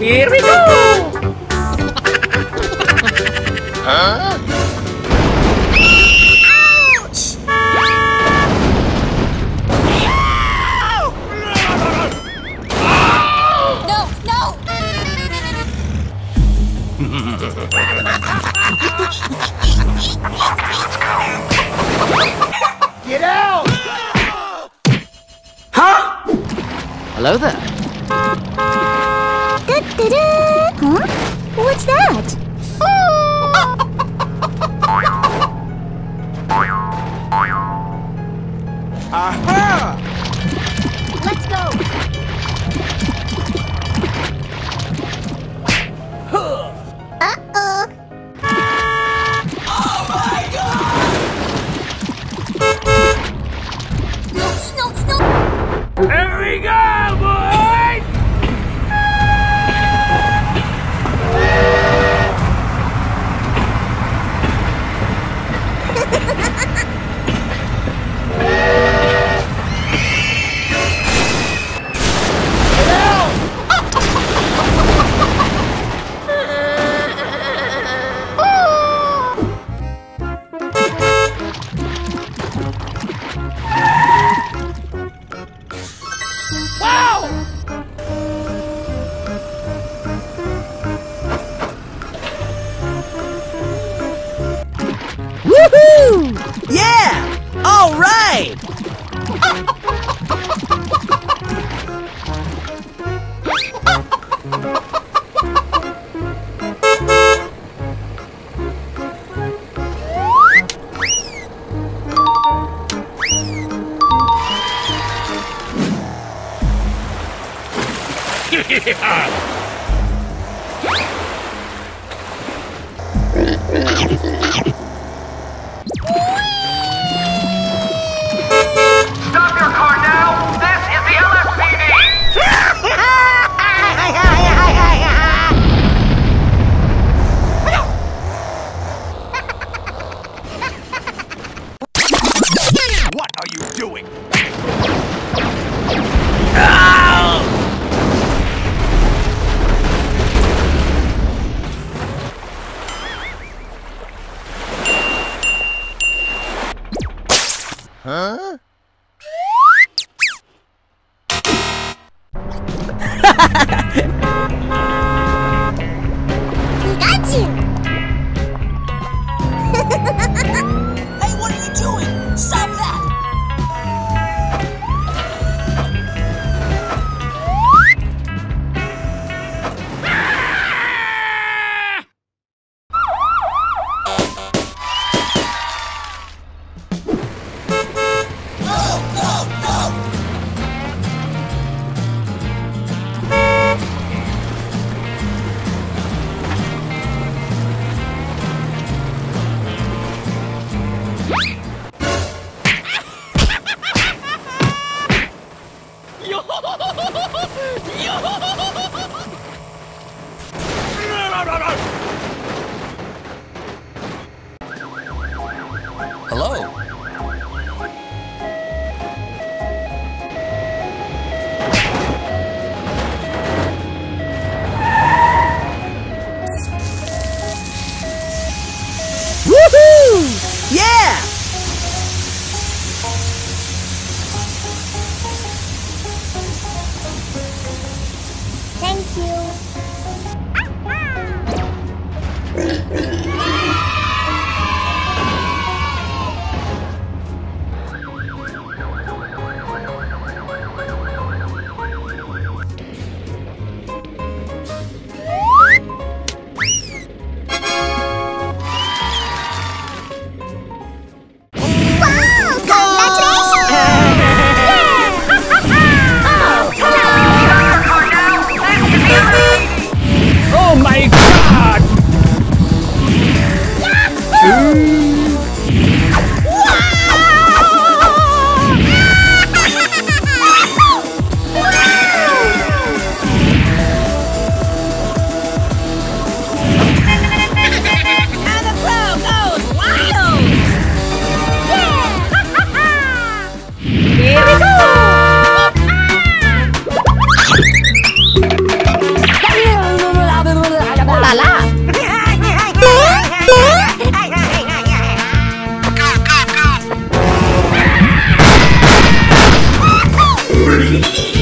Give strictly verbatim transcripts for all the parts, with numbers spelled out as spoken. Here we go! Huh? Oh,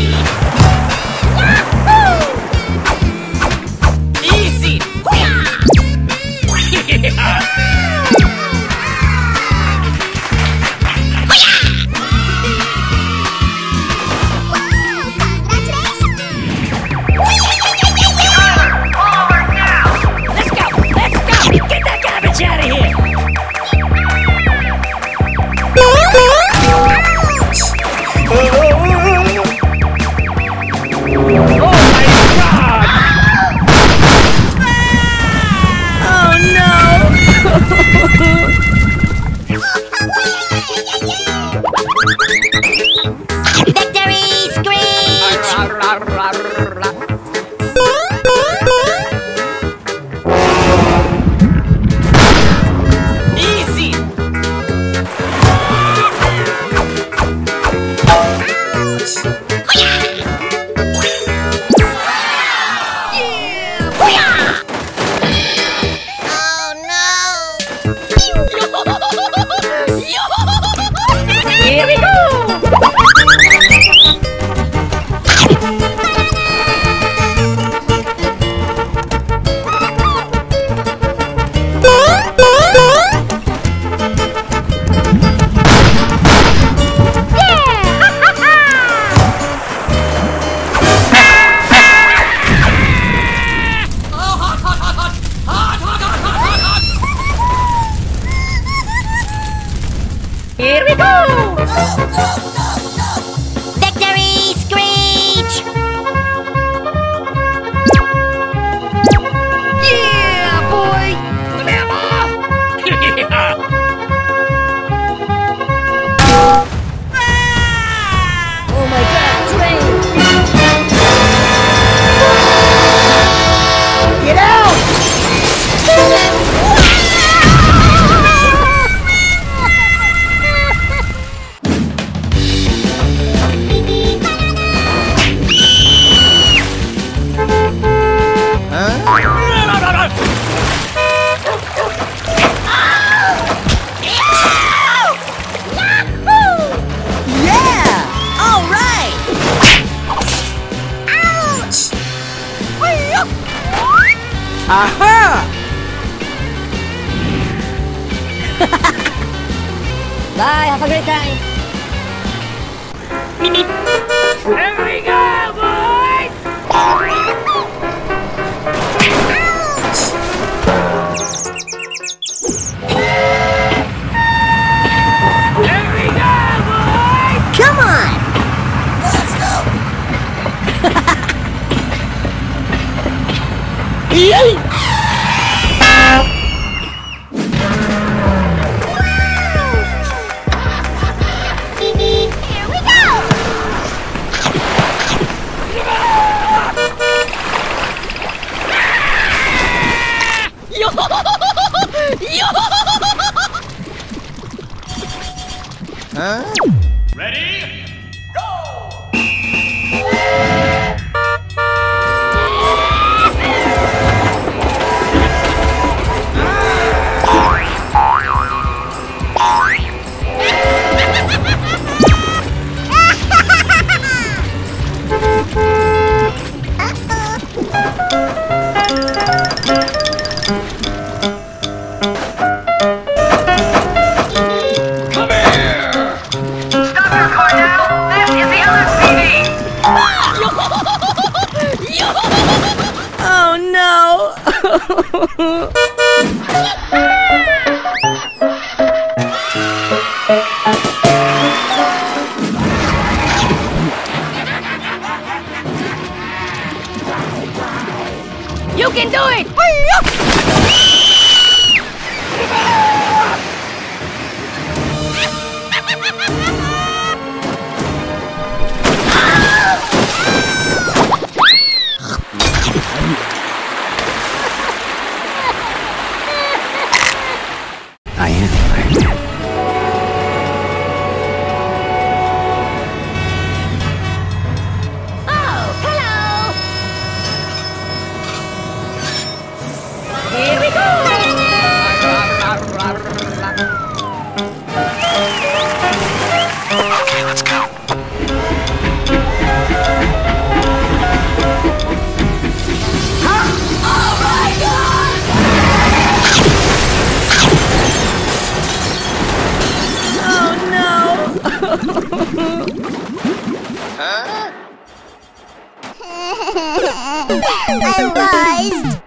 I'm buzzed.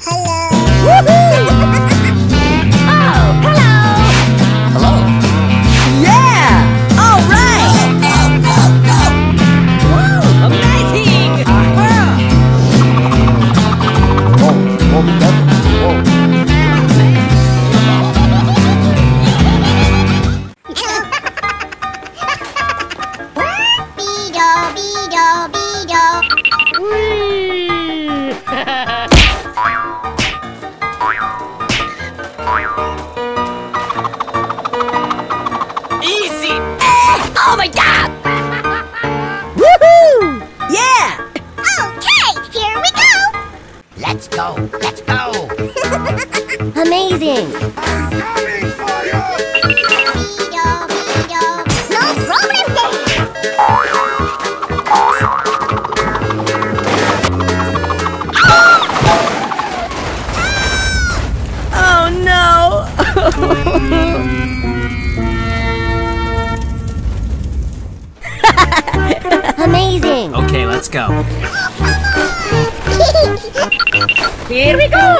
Hello. Woohoo! Oh, hello. Hello. Yeah. All right. Go, go, go, go. Woo! Amazing. Uh-huh. Oh, oh, oh. Amazing! No problem, Dave! Oh no! Amazing! Okay, let's go. Here we go!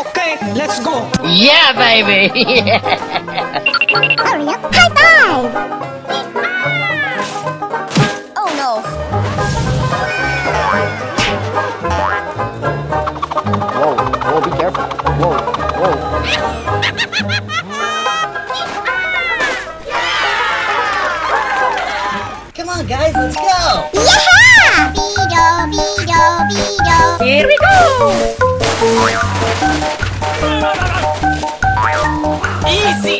Okay, let's go. Yeah, baby. Hurry up. High five. Oh no. Whoa, whoa, be careful. Whoa, whoa. Guys, let's go! Yeah! Beedle, beedle, beedle. Here we go! Easy!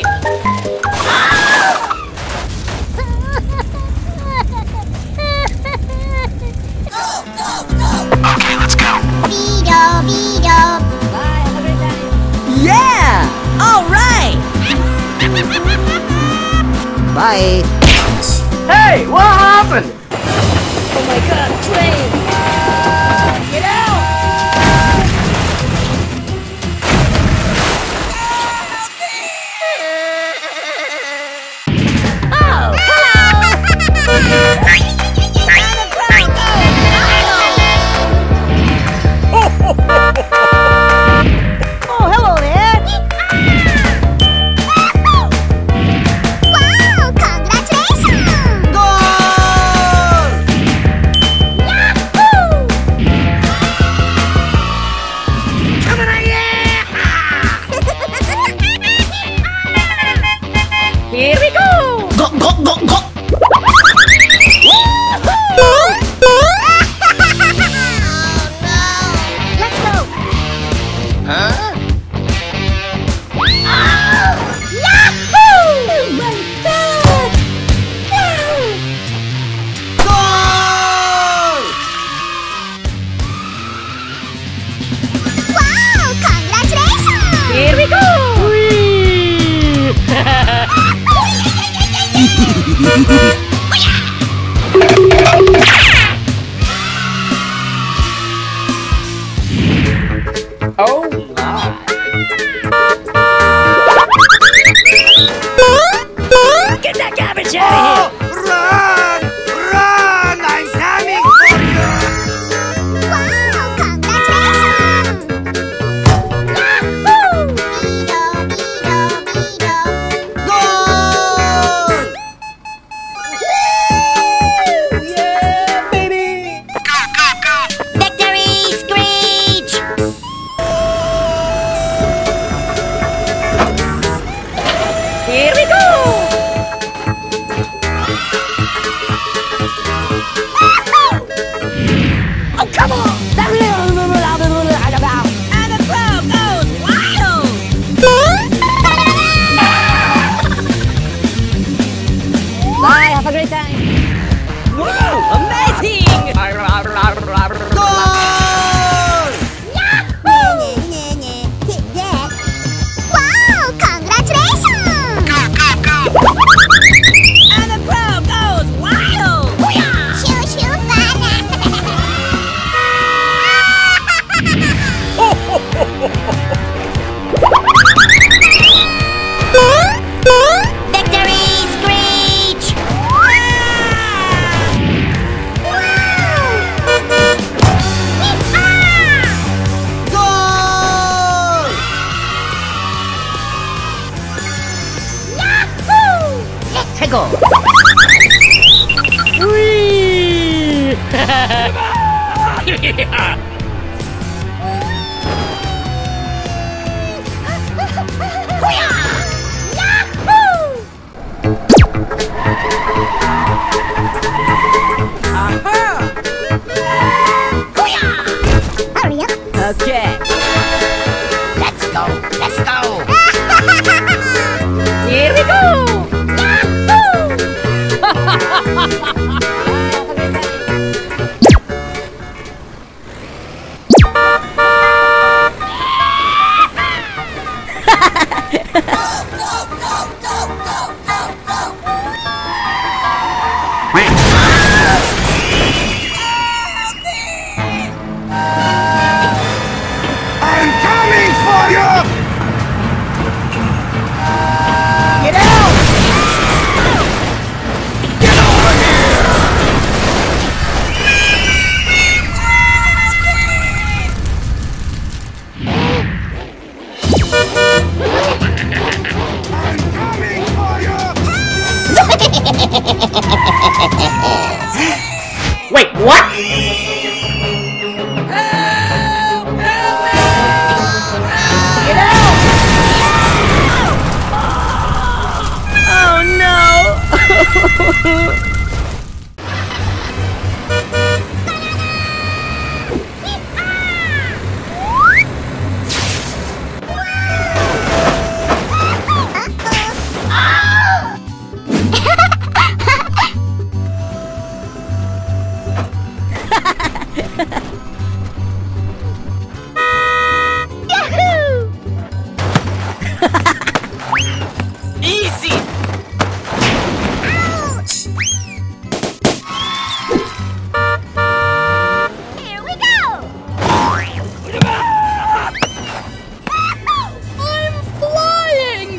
Go, go, go! Okay, let's go! Beedle, beedle. Bye, have a great time. Yeah! All right! Bye! Hey, what happened? Oh my god, train! Uh, get out! Oh, hello! Oh, hello there! Here we go! 최고! 우이! Okay. Let's go. Let's go. Here we go. Wait, what? Help, help, help. Get out! Oh no! Yahoo! Easy. Ouch. Here we go. I'm flying.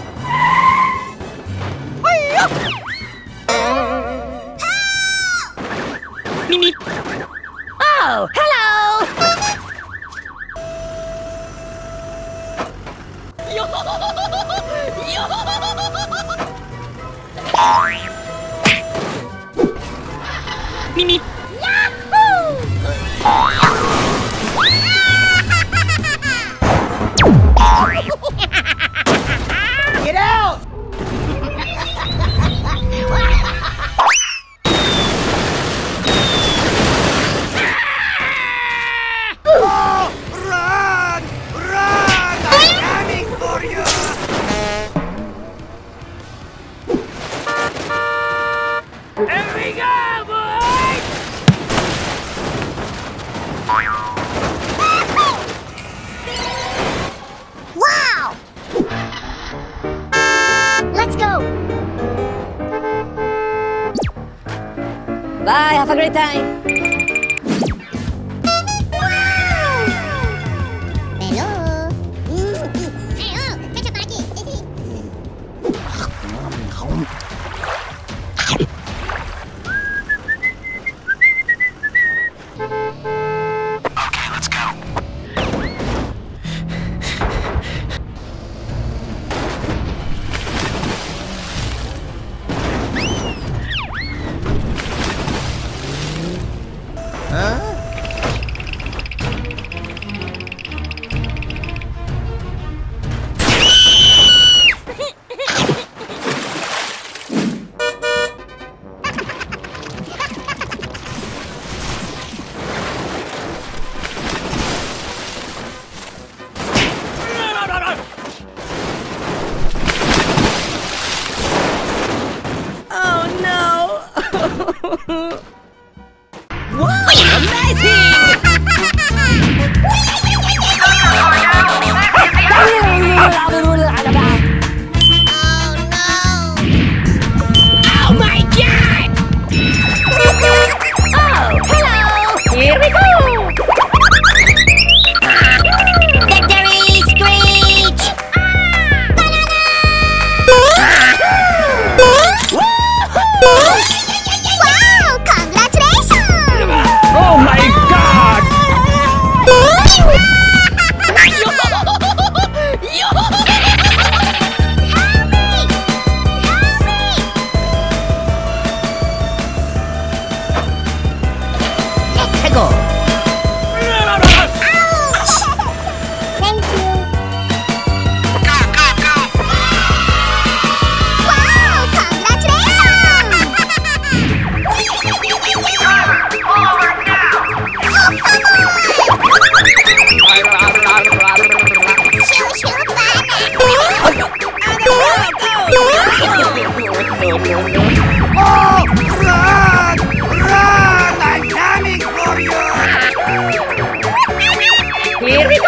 Mimi. Oh, hello! Mimi! Yahoo! Get out! Bye, have a great time! Wow! Hello! Okay, let's go! Oh my God! Oh, run! Run! I'm coming for you! Here we go!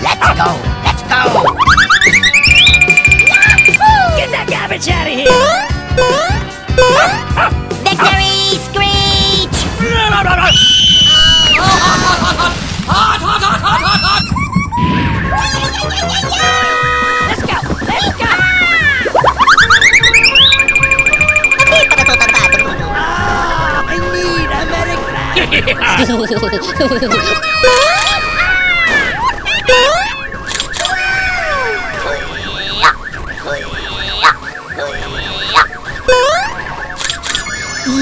Let's go! Let's go! Get that garbage out of here! Victory screech! Hot, hot, hot, hot, hot, hot! Let's go! Let's go! Ah, I need a medic.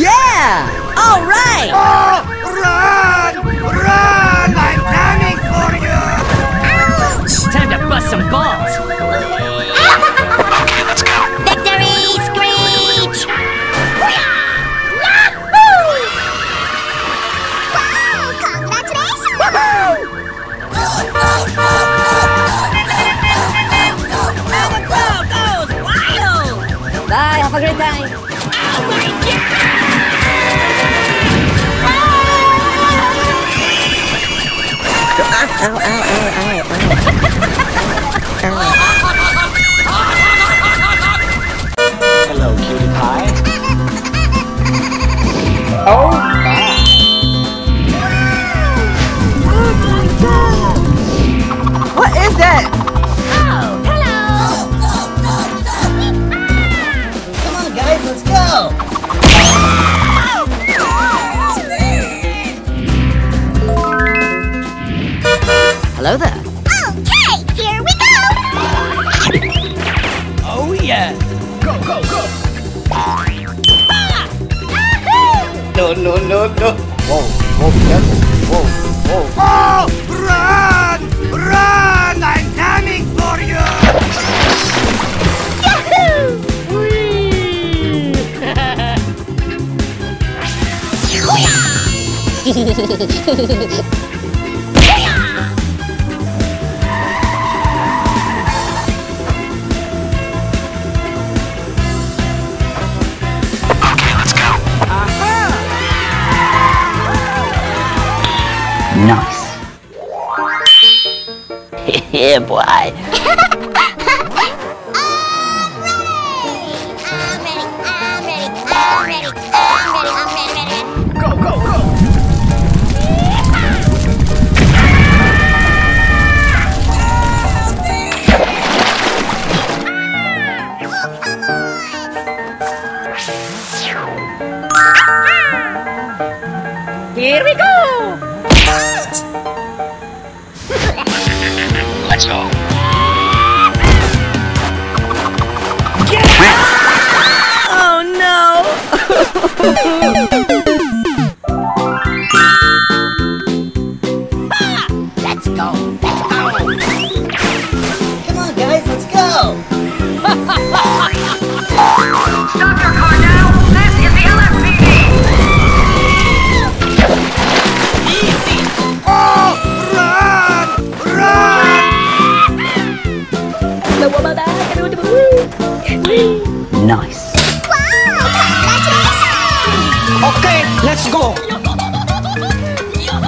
Yeah! All right! Oh, run! Run! Bust some balls. Okay, let's go. Victory screech! Wow! Congratulations! Overflow goes wild! Bye. Have a great time. Oh my God! Ow! Ow! Ow! Ow! Ow! Hello, cutie pie. Oh my! Wow. What is that? Oh, hello! Come on, guys, let's go! Hello there. No, no, no, no. Whoa, whoa, careful. Whoa, whoa. Oh, run! Run! I'm coming for you! Yahoo! Whee! Okay, let's go. Aha! Nice. Yeah, boy. I'm ready. I'm ready. I'm ready. I'm ready. I'm ready. I'm ready. Go, go, go. Here we go. Let's go. Get out! Oh no! Ah! Let's go. Let's go. Come on, guys, let's go. Stop your car now. This is the L S P D. Easy. Oh! Nice. Wow, congratulations! Okay, let's go. Help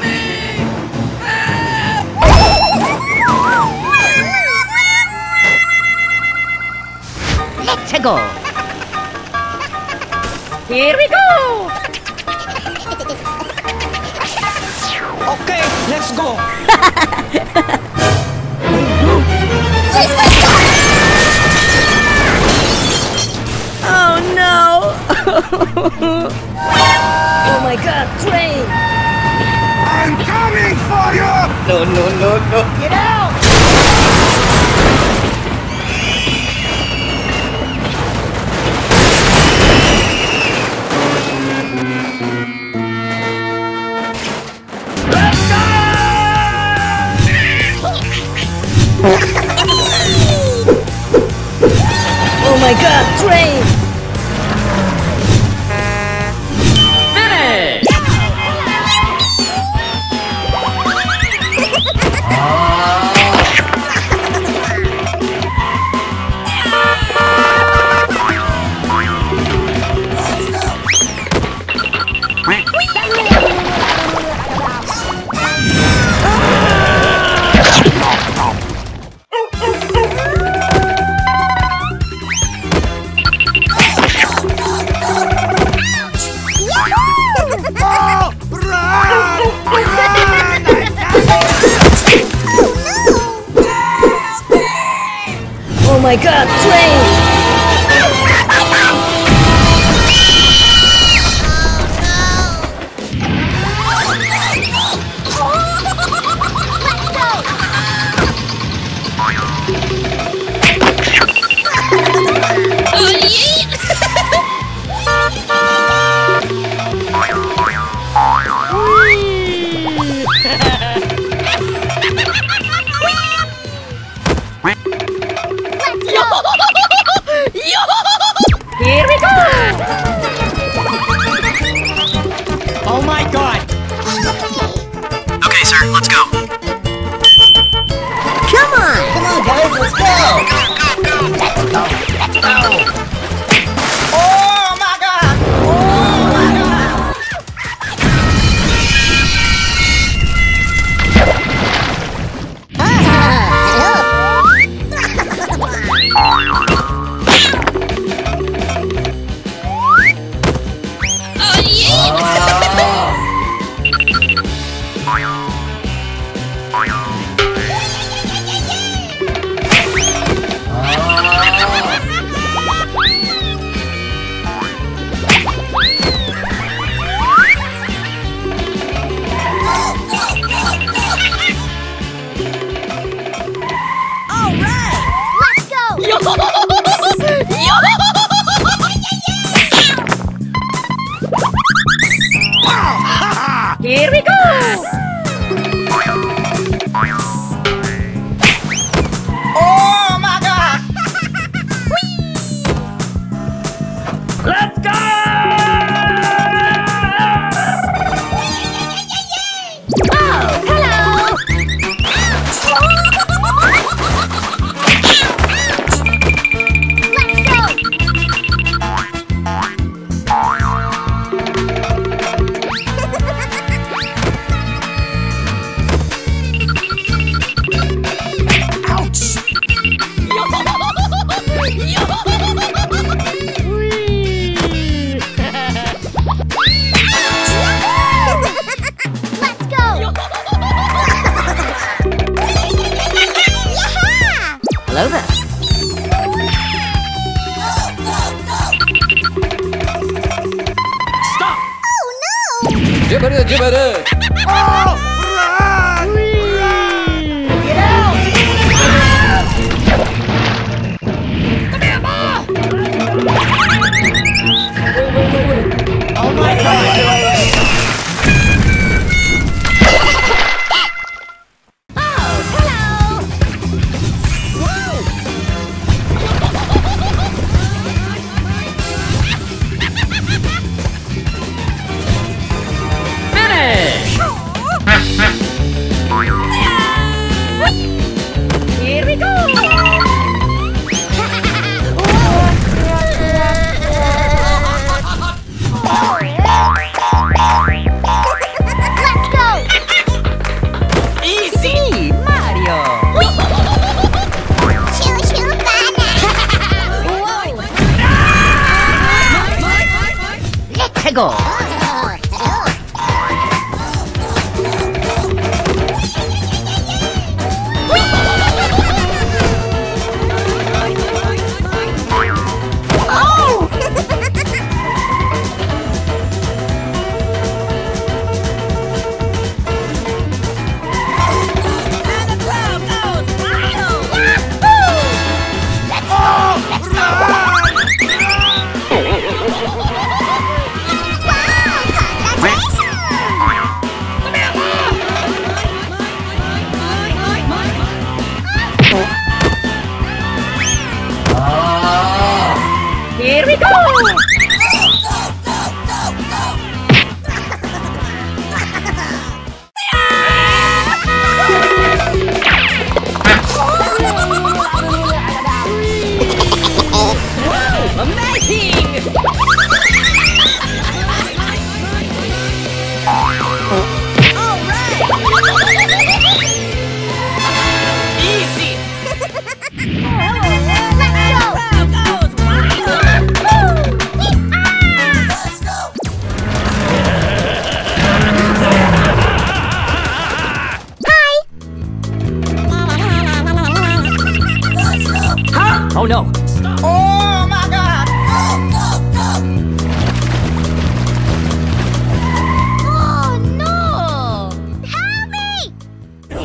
me! Help me! Let's go. Here we go! Okay, let's go! Oh no! Oh my God, train! I'm coming for you! No, no, no, no! Get out! Let's go! my god, plane! Oh, yeah! Here we go! Oh my god! Okay, sir, let's go! Come on! Come on, guys, let's go! Go, go, go! Let's go! Let's go! Oh my god! Oh my god! Ah, hello! Here we go! Oh my god! Let's go! Oh, hello! Let's go! Jibber, jibber. Oh! Go. Here we go! Go, go, go, go, go! Wow, amazing! All right! Easy! Oh, let's go! Let's go! Woo! Oh no! Stop. Oh my god! Oh no! Help me! Ah!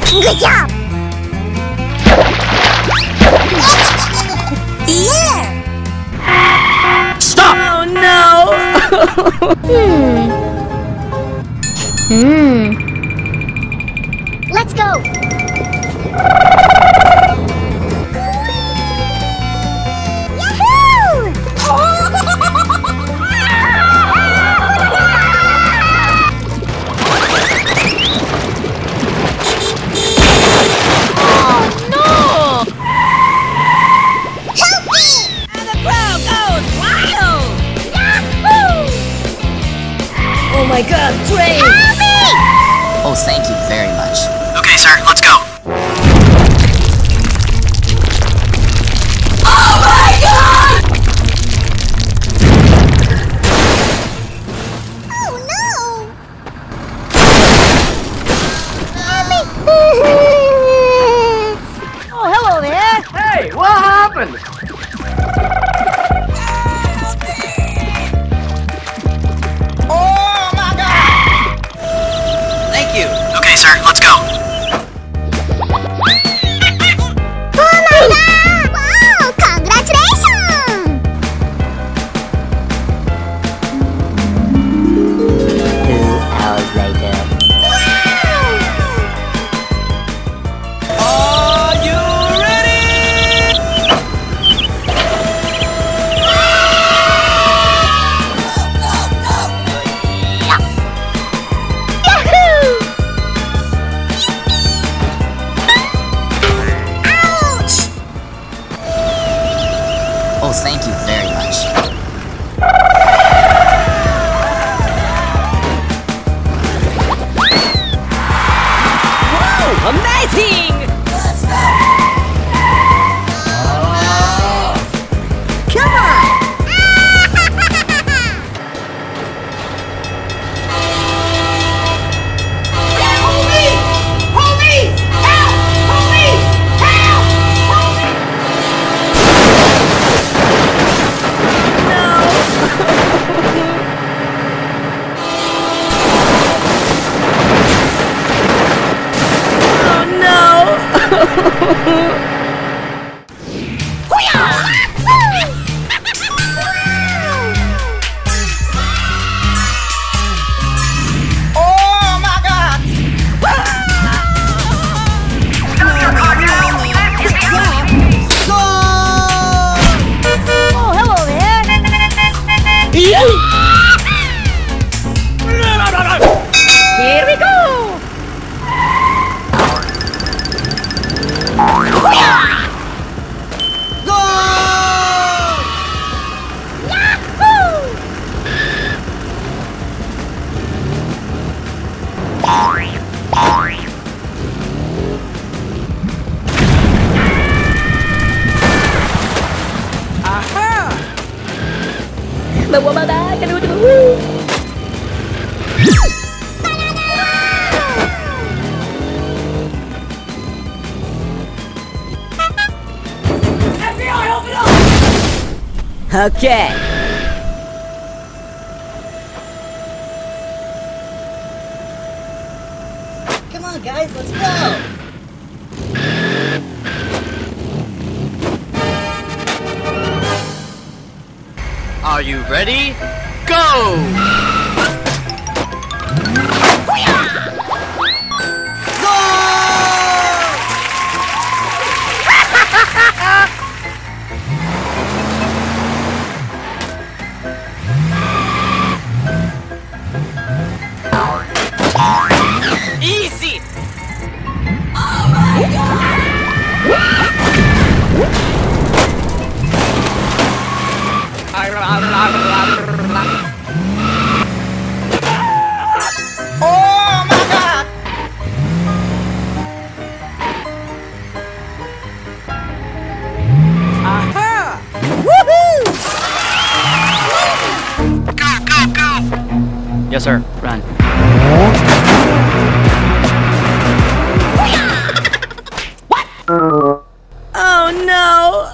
Huh? Good job! Yeah! Stop! Oh no! hmm. Hmm. Let's go! Yahoo! Oh my god, train! Help me! Oh, thank you very much. Okay, sir, let's go. Oh my god! Oh no! Oh, hello there! Hey, what happened? Let's go. Oh my god! Wow! Congratulations! Two hours later. Wow! Are you ready? Yeah. Yahoo! Oh, thank you very much. Whoa! Amazing! Let's go! Oh. Come on! Police! Police! Help! Police! Okay. Come on, guys, let's go. Are you ready? Go! Yes, sir. Run. What? Oh, no!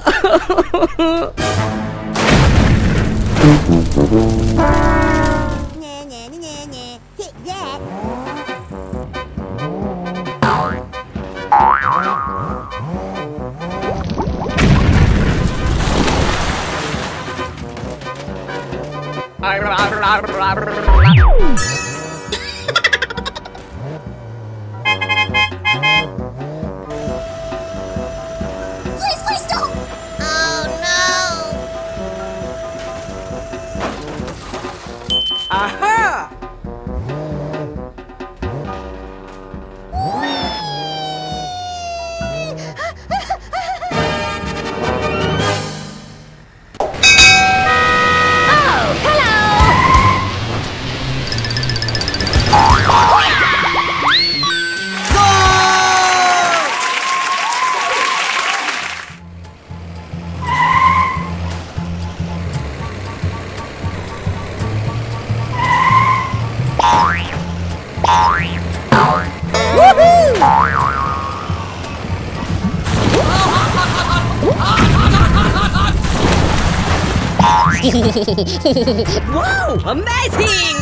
Wow! Amazing!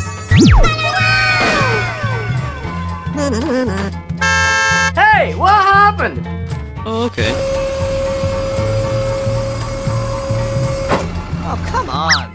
Hey, what happened? Oh, okay. Oh, come on!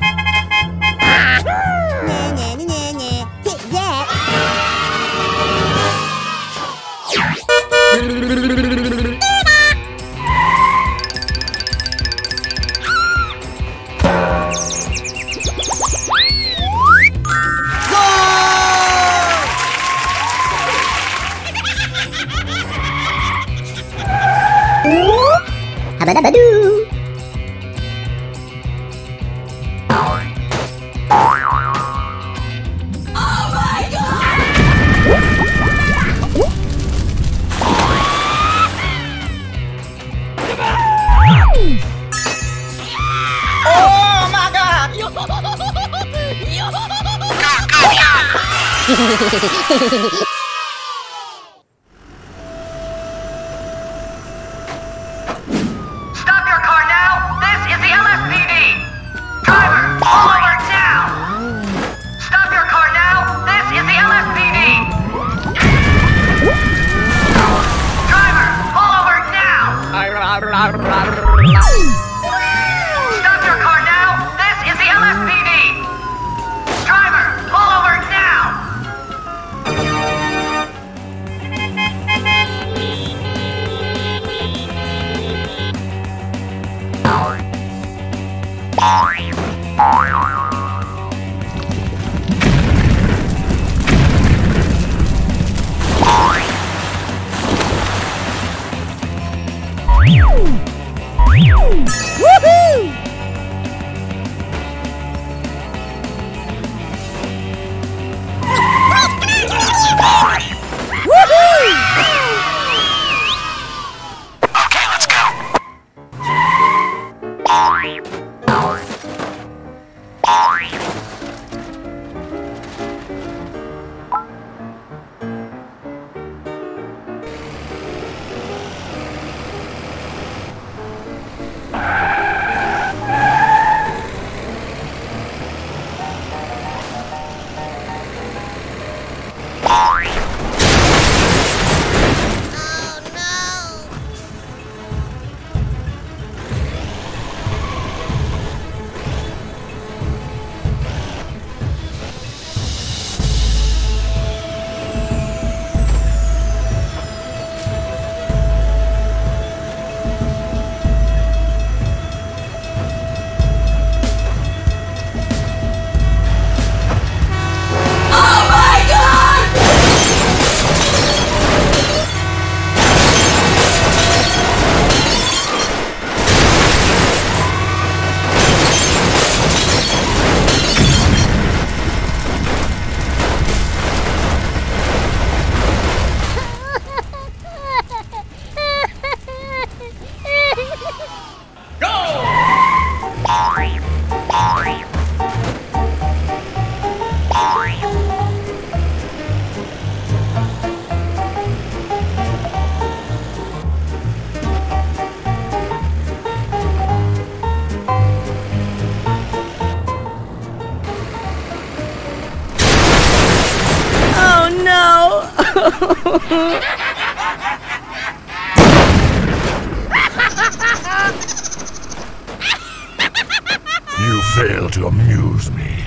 fail to amuse me.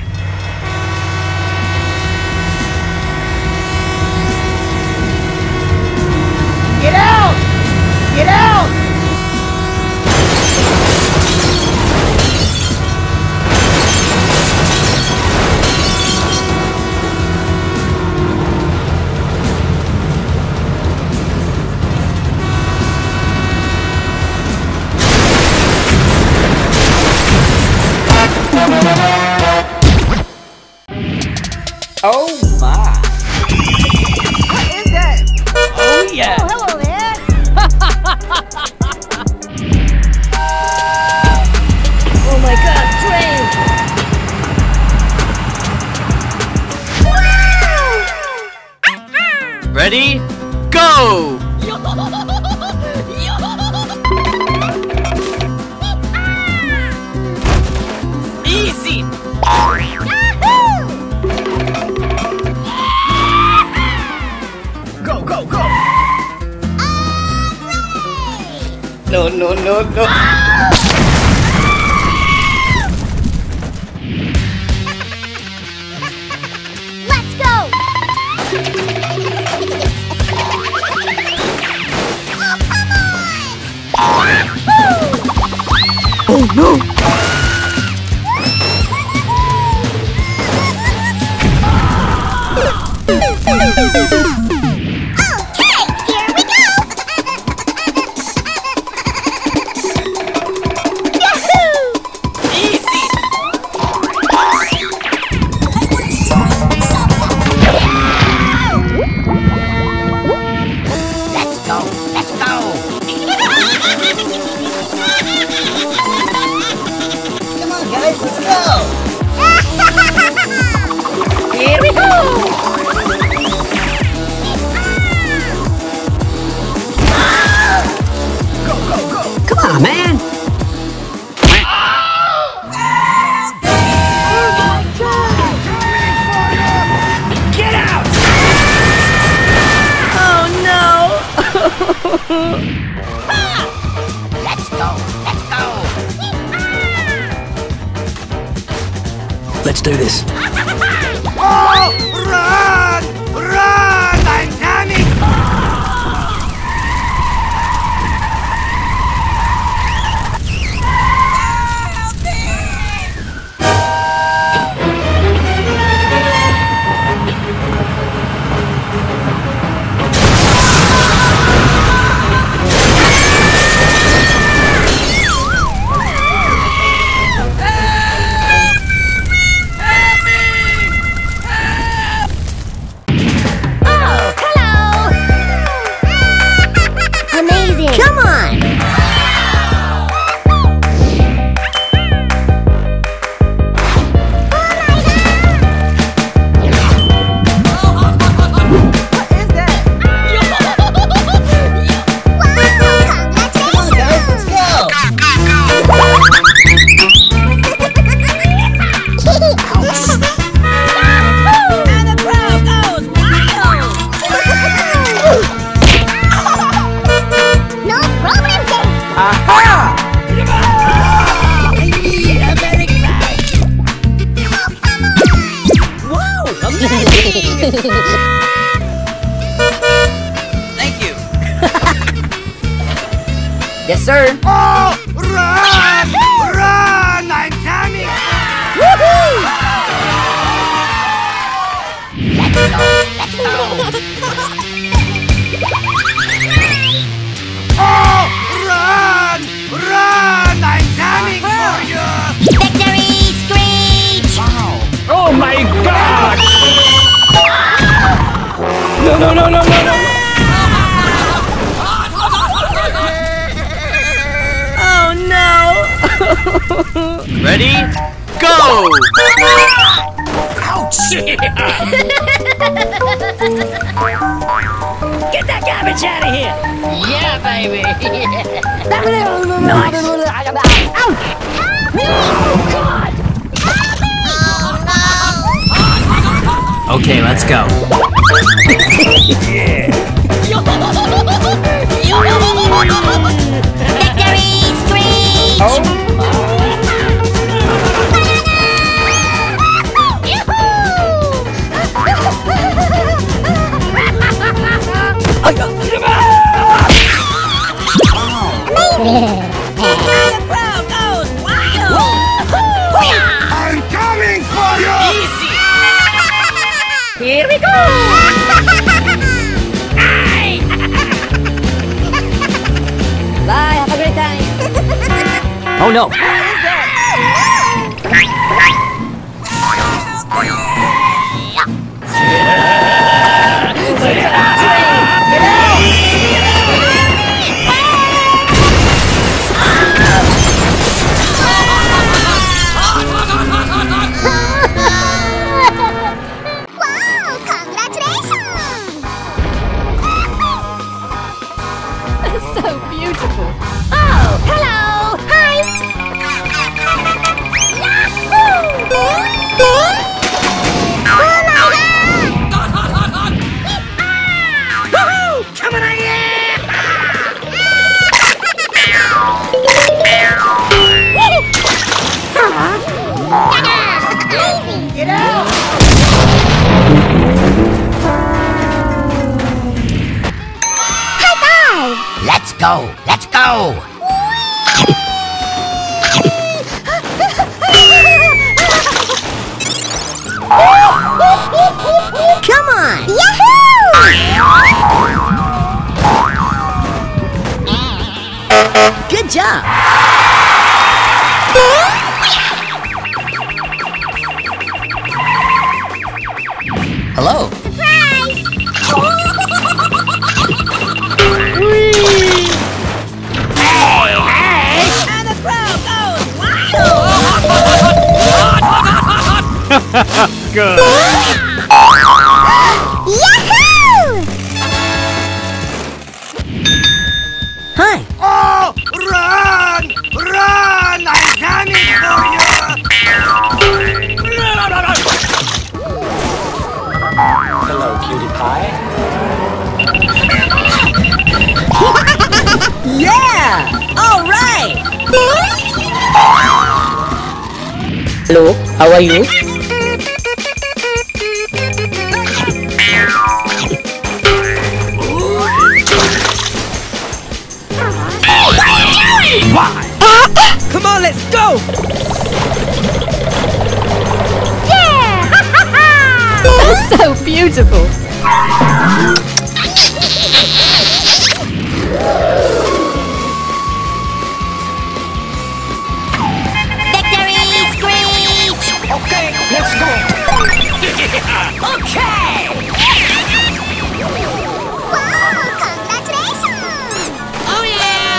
Get out! Get out! Oh my! What is that? Oh yeah! Oh, hello there! Oh my god, train! Wow! Ready? Go! Easy! Go, go! Array! No, no, no, no! Ah! Let's go! Oh, come on! Oh, no! Let's do this. Oh, run! Run! I'm coming! Thank you. Yes, sir. Oh, run! Run! I'm coming! Woohoo! Let's go! Let's go! Oh, run! Run! I'm coming for you! Victory screech! Wow! Oh my God! No, no, no, no, no, no! Oh, no! Ready? Go! Ouch! Get that garbage out of here! Yeah, baby! Nice! Oh, God! Okay, let's go. Yeah. Victory screech! Oh. The crowd goes wild! I'm coming for you! Easy! Here we go! Aye. Bye, have a great time! Oh no! What is that? Go! Let's go! Come on! Yahoo! Good job! Hello! Good. Yahoo! Hi. Oh, run! Run! I'm coming for you! Hello, cutie pie. Yeah! All right. Hello. How are you? Come on, let's go! Yeah! That's so beautiful! Victory screech! Okay, let's go! Okay! Wow, congratulations! Oh yeah!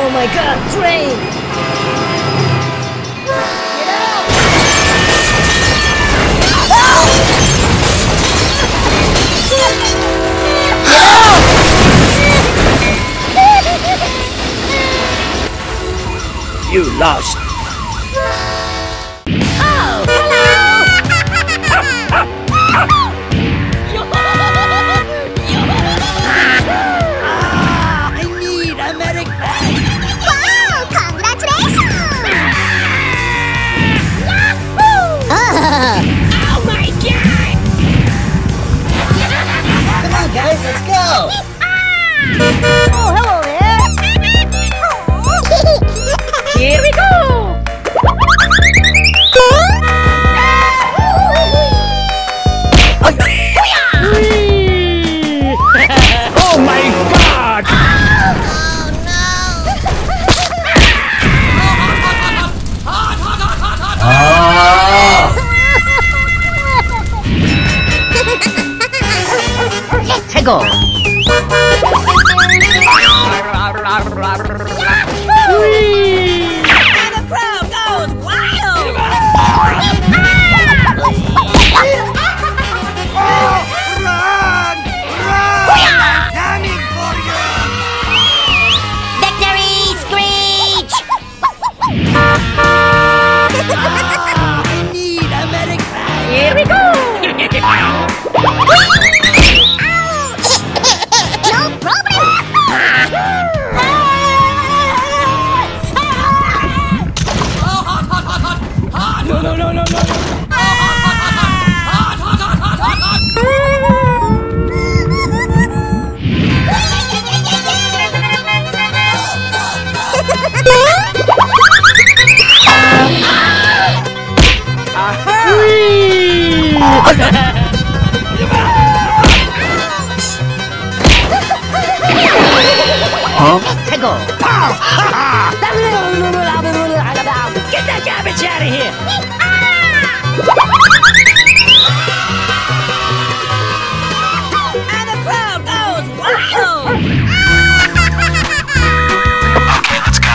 Oh my god, train! Get out! Oh! You lost! Oh! Hello! Oh, hello there! Here we go! Oh my god! Oh no! Let's go! Here we go! Ow! Huh? Tickle. Get that garbage out of here. And the crowd goes wild. Okay, let's go.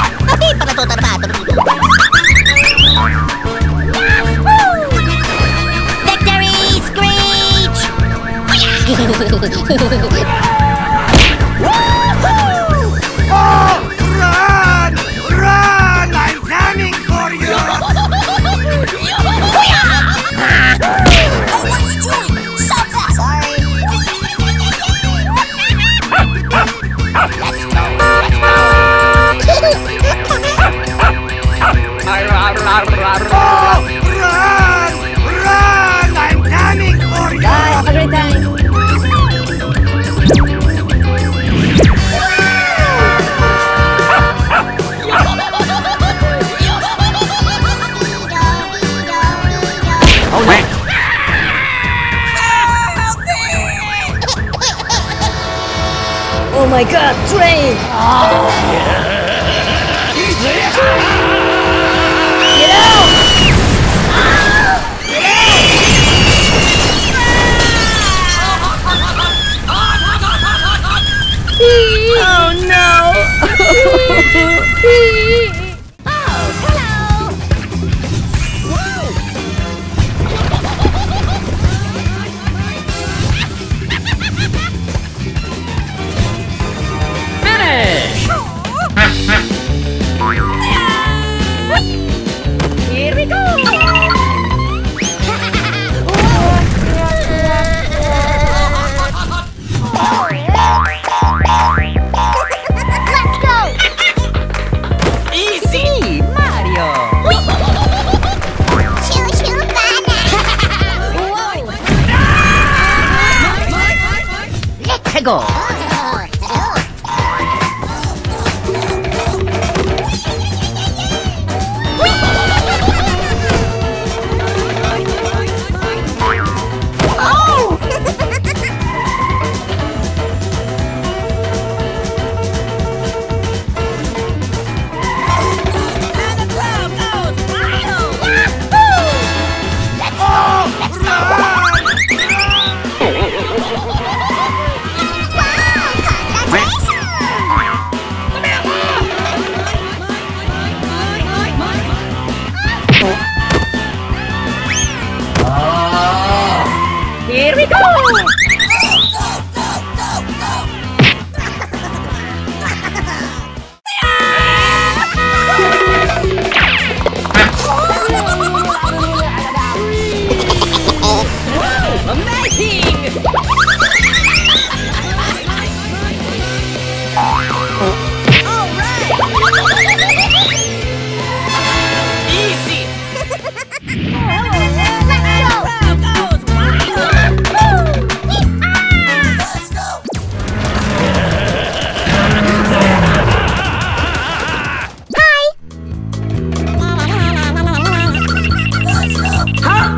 Victory screech. Oh my god, train! Oh. Get out! Oh no! Oh, hello! Here we go! Let's go! Easy, Mario! Choo choo banana! Let's go! Here we go! Go, go, go, go, go! Whoa, amazing! All right! Easy! Let's go!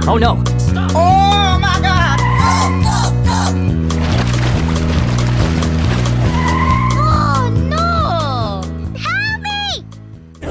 Oh no! Stop. Oh my god! Go, go, go! Oh no! Help me! Ah!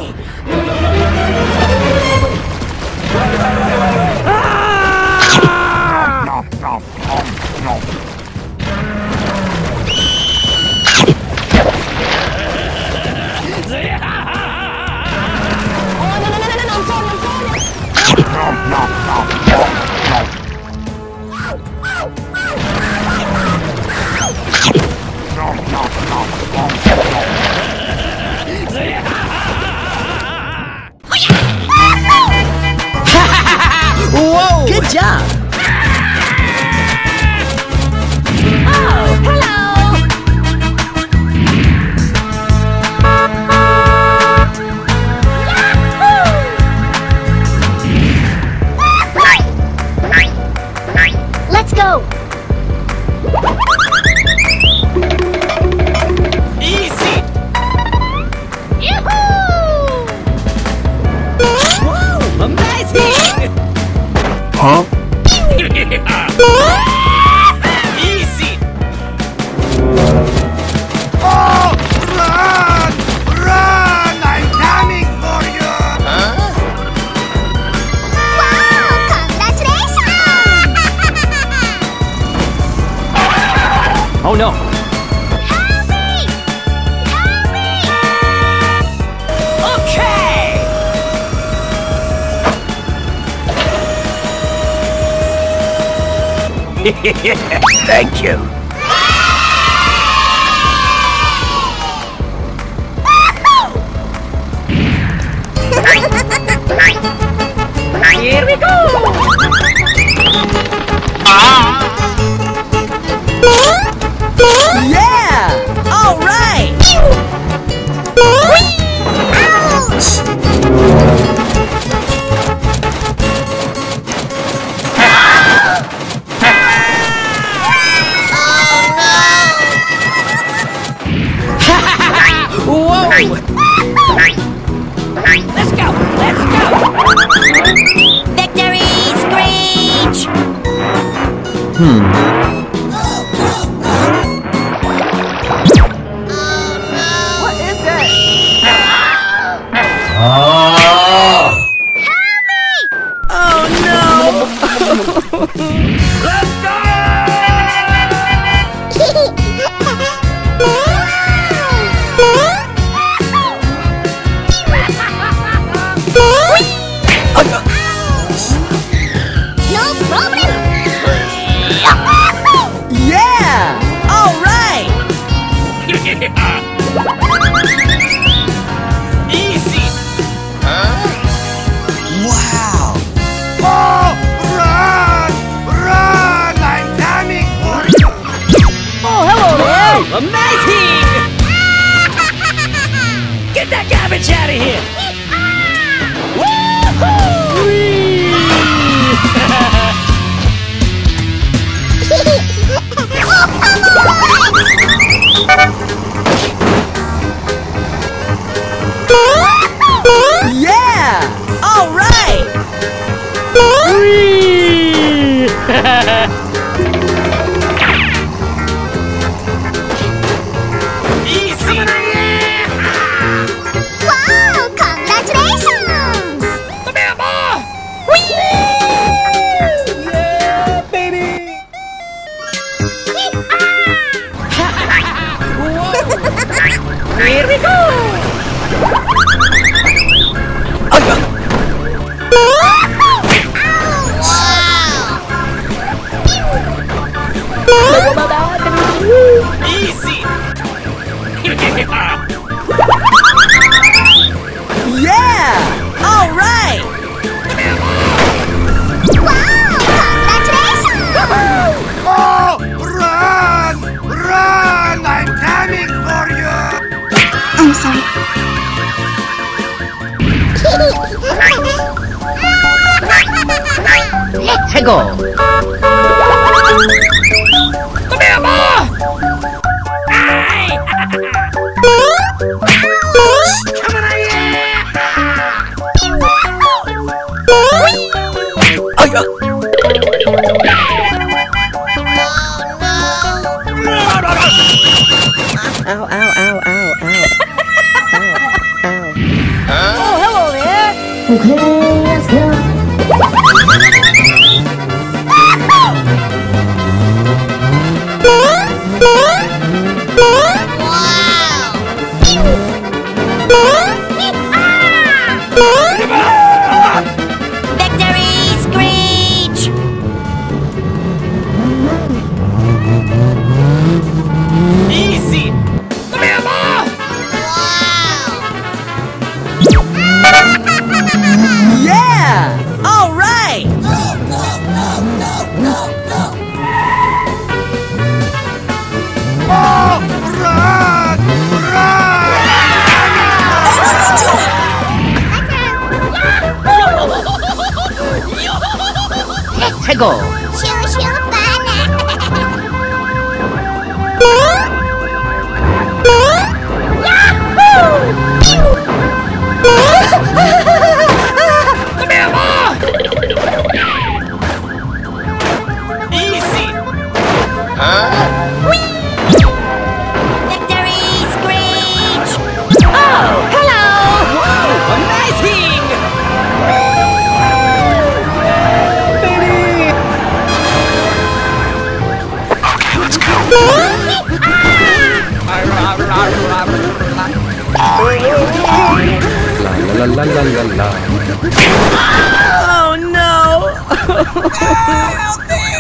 Whoa! Good job! Oh, hello! Yahoo! Let's go! Easy! Yahoo! Whoa! Amazing! Huh? Oh no! Help me! Help me! Okay! Thank you! Here we go! Ah! Yeah! All right! Ouch! Oh no! Whoa! Let's go! Let's go! Victory screech! Hmm. Go! Come here, Ma! Come on, ow, ow, ow, ow, ow. Oh, hello there! Okay, let's go! Go. Shoo shoo banana. Come here, Ma. Easy. Huh? Whee! Victory screech. Oh, hello. Whoa, amazing. Let's go! No, help me!